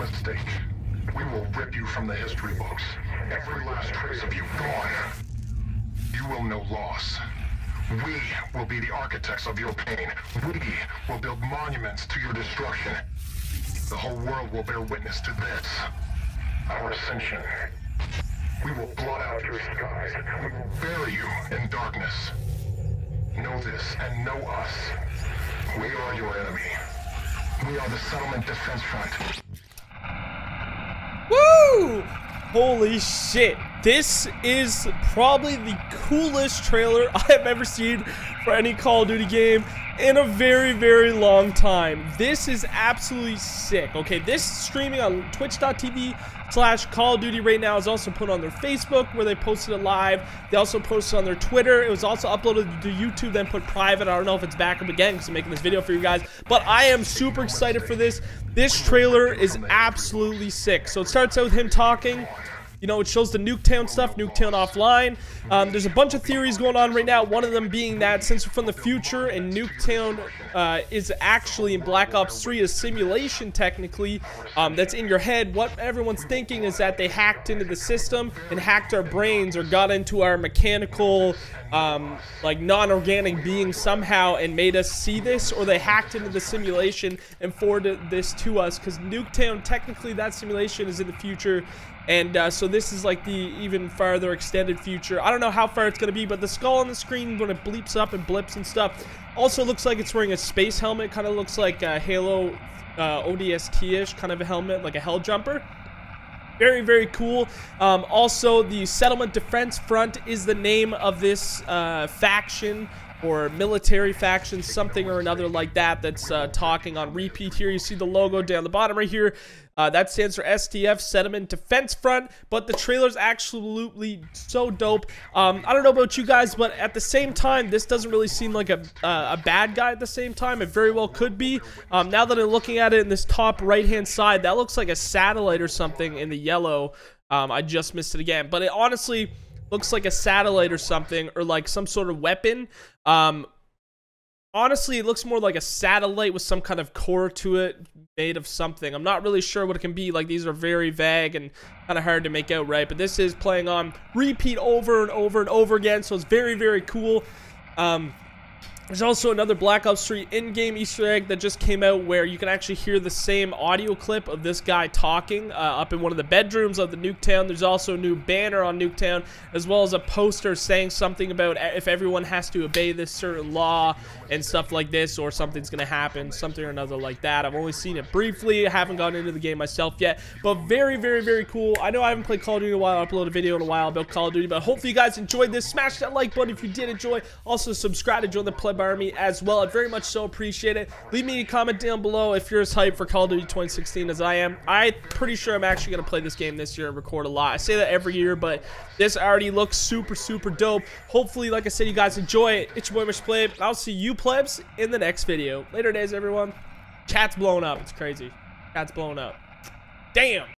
mistake. We will rip you from the history books. Every last trace of you gone. You will know loss. We will be the architects of your pain. We will build monuments to your destruction. The whole world will bear witness to this. Our ascension. We will blot out your skies. We will bury you in darkness. Know this and know us. We are your enemy. We are the Settlement Defense Front. Woo! Holy shit. This is probably the coolest trailer I have ever seen for any Call of Duty game in a very, very long time. This is absolutely sick. Okay, this is streaming on twitch.tv/Call of Duty right now. Is also put on their Facebook where they posted it live. They also posted on their Twitter. It was also uploaded to YouTube, then put private. I don't know if it's back up again because I'm making this video for you guys, but I am super excited for this. This trailer is absolutely sick. So it starts out with him talking. You know, it shows the Nuketown stuff, Nuketown offline. There's a bunch of theories going on right now, one of them being that since we're from the future and Nuketown is actually in Black Ops 3, a simulation technically, that's in your head. What everyone's thinking is that they hacked into the system and hacked our brains or got into our mechanical, like non-organic being somehow and made us see this, or they hacked into the simulation and forwarded this to us, because Nuketown, technically that simulation is in the future. And so this is like the even farther extended future. I don't know how far it's gonna be, but the skull on the screen when it bleeps up and blips and stuff also looks like it's wearing a space helmet. Kind of looks like a Halo ODST-ish kind of a helmet, like a hell jumper. Very, very cool. Also, the Settlement Defense Front is the name of this faction, or military faction, something or another like that, that's talking on repeat here. You see the logo down the bottom right here. That stands for SDF, Settlement Defense Front, but the trailer's absolutely so dope. I don't know about you guys, but at the same time, this doesn't really seem like a bad guy at the same time. It very well could be. Now that I'm looking at it in this top right-hand side, that looks like a satellite or something in the yellow. I just missed it again, but it honestly looks like a satellite or something, or like some sort of weapon. Honestly, it looks more like a satellite with some kind of core to it made of something. I'm not really sure what it can be. Like, these are very vague and kind of hard to make out, right? But this is playing on repeat over and over and over again, so it's very, very cool. There's also another Black Ops 3 in-game Easter egg that just came out where you can actually hear the same audio clip of this guy talking up in one of the bedrooms of the Nuketown. There's also a new banner on Nuketown, as well as a poster saying something about if everyone has to obey this certain law and stuff like this, or something's gonna happen, something or another like that. I've only seen it briefly. I haven't gone into the game myself yet, but very, very, very cool. I know I haven't played Call of Duty in a while. I uploaded a video in a while about Call of Duty, but hopefully you guys enjoyed this. Smash that like button if you did enjoy. Also subscribe to join the Plebabe Army as well. I very much so appreciate it. Leave me a comment down below if you're as hyped for Call of Duty 2016 as I am. I'm pretty sure I'm actually going to play this game this year and record a lot. I say that every year, but this already looks super, super dope. Hopefully, like I said, you guys enjoy it. It's your boy, Mr. Plebabe, and I'll see you plebs in the next video. Later days, everyone. Chat's blown up. It's crazy. Chat's blown up. Damn.